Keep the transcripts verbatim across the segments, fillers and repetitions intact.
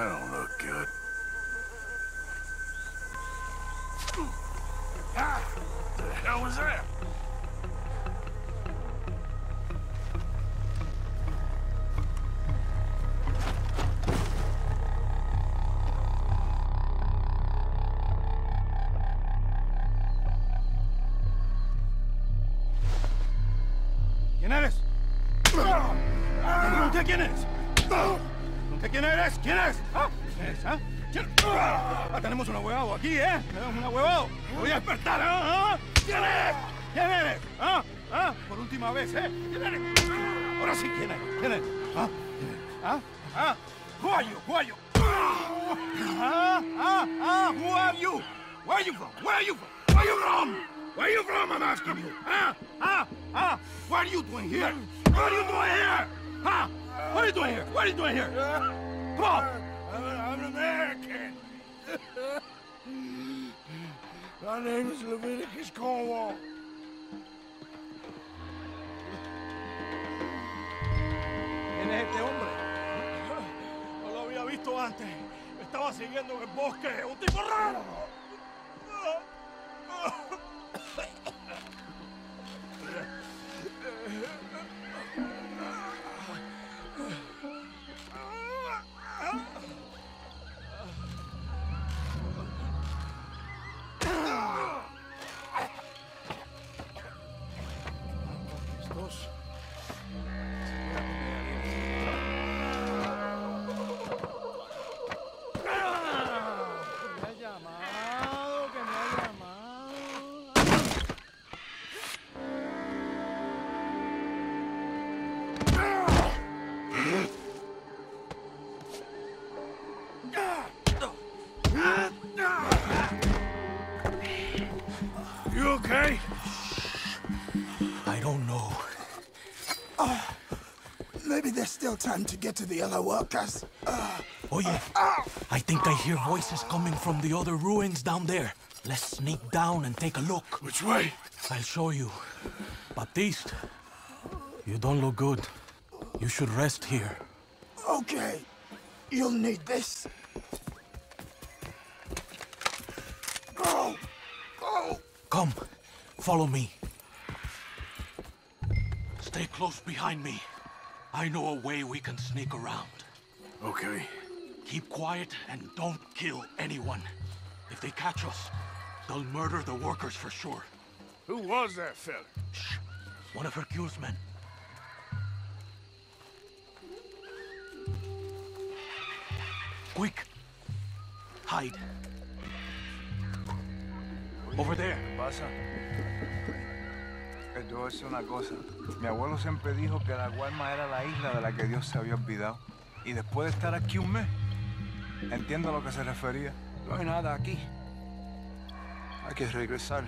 That don't look good. Ah, what the hell was that? ¿Quién es? ¿Ah? ¿Quién es? ¿Ah? ¿Quién? Ah, tenemos un huevado aquí, ¿eh? Un huevado. Voy a despertar, ¿ah? ¿Quién eres? ¿Quién eres? ¿Ah? ¿Ah? Por última vez, ¿eh? ¿Quién eres? Ahora sí, ¿quién eres? ¿Quién eres? ¿Ah? ¿Ah? ¿Ah? Who are you? Who are you? ¿Ah? ¿Ah? ¿Ah? Who are you? Where are you from? Where are you from? Where are you from? Where are you from? I'm asking you. ¿Ah? ¿Ah? ¿Ah? What are you doing here? What are you doing here? ¿Ah? What are you doing here? What are you doing here? Come on. I'm, I'm an American. My name is Leviticus Cornwall. ¿Quién es este hombre? No lo había visto antes. Me estaba siguiendo en el bosque. ¡Un tipo raro! Time to get to the other workers. Uh, Oye, uh, uh, I think I hear voices coming from the other ruins down there. Let's sneak down and take a look. Which way? I'll show you. Baptiste, you don't look good. You should rest here. Okay. You'll need this. Go! Go! Come, follow me. Stay close behind me. I know a way we can sneak around. Okay. Keep quiet and don't kill anyone. If they catch us, they'll murder the workers for sure. Who was that fella? Shh. One of Hercules' men. Quick. Hide. Over there. Basa. Yo voy a decir una cosa. Mi abuelo siempre dijo que la Guarma era la isla de la que Dios se había olvidado. Y después de estar aquí un mes, entiendo a lo que se refería. No hay nada aquí. Hay que regresar.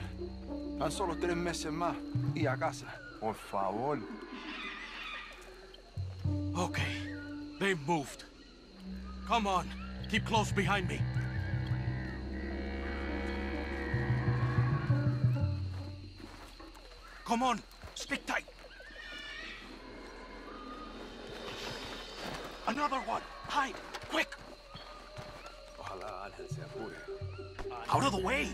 Tan solo tres meses más y a casa. Por favor. Okay, they moved. Come on, keep close behind me. Come on, stick tight. Another one. Hide, quick. Out of the way.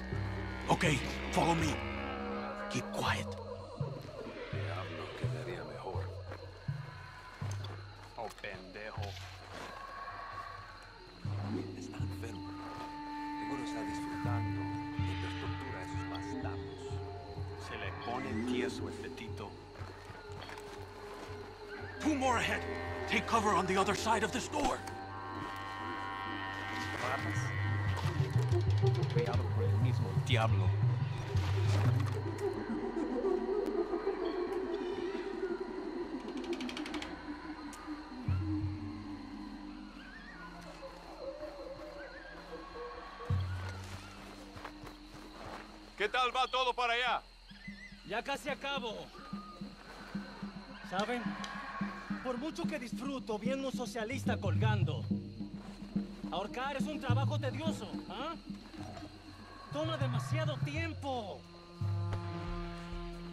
Okay, follow me. Keep quiet. Two more ahead. Take cover on the other side of this door. ¿Qué tal va todo para allá? Ya casi acabo. ¿Saben? Por mucho que disfruto viendo un socialista colgando, ahorcar es un trabajo tedioso, ¿ah? Toma demasiado tiempo.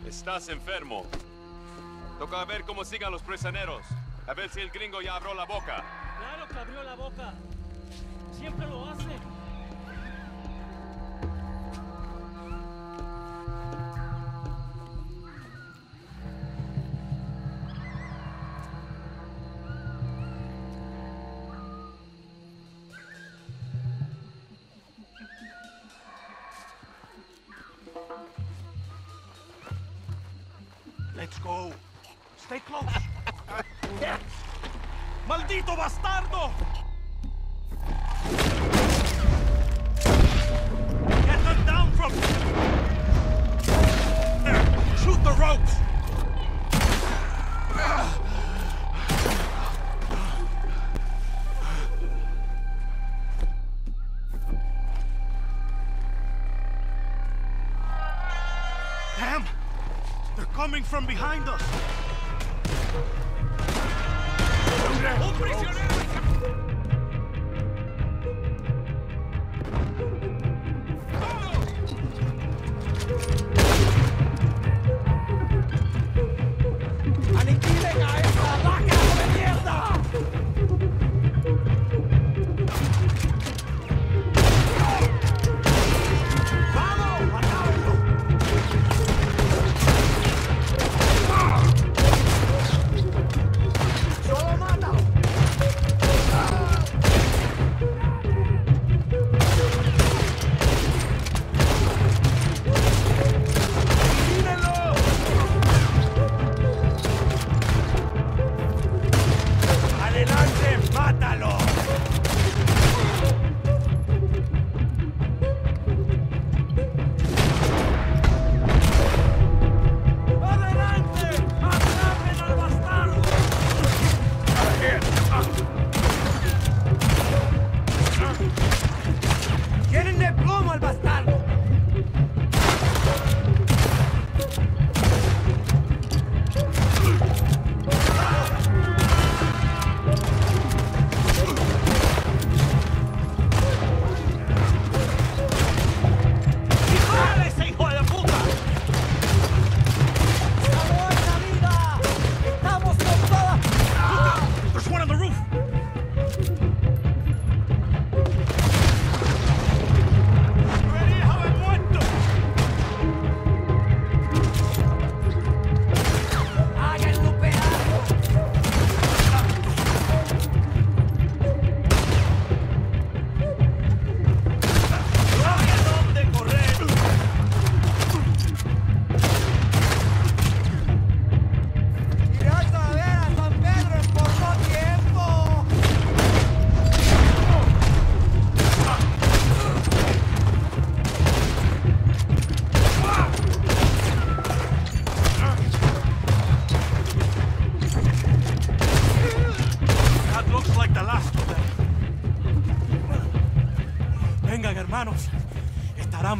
Estás enfermo. Toca ver cómo sigan los prisioneros. A ver si el gringo ya abrió la boca. Claro que abrió la boca. Siempre lo hace. Let's go. Stay close. Maldito bastardo. Get them down from there. Shoot the ropes. Damn, they're coming from behind us.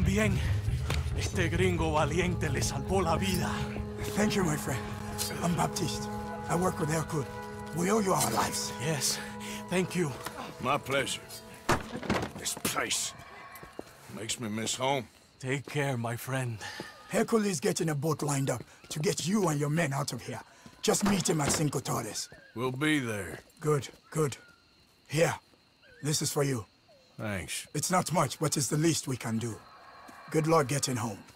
Bien, este gringo valiente le salvó la vida. Thank you, my friend. I'm Baptiste. I work with Hercules. We owe you our lives. Yes, thank you. My pleasure. This place makes me miss home. Take care, my friend. Hercules is getting a boat lined up to get you and your men out of here. Just meet him at Cinco Torres. We'll be there. Good, good. Here, this is for you. Thanks. It's not much, but it's the least we can do. Good luck getting home.